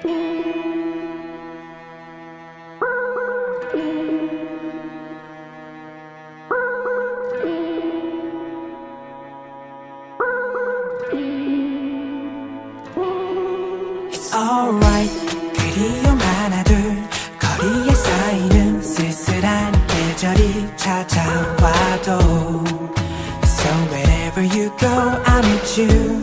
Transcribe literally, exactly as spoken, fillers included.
It's alright. 그리움 하나 둘 거리에 쌓이는 쓸쓸한 계절이 찾아와도 So wherever you go, I'll meet you.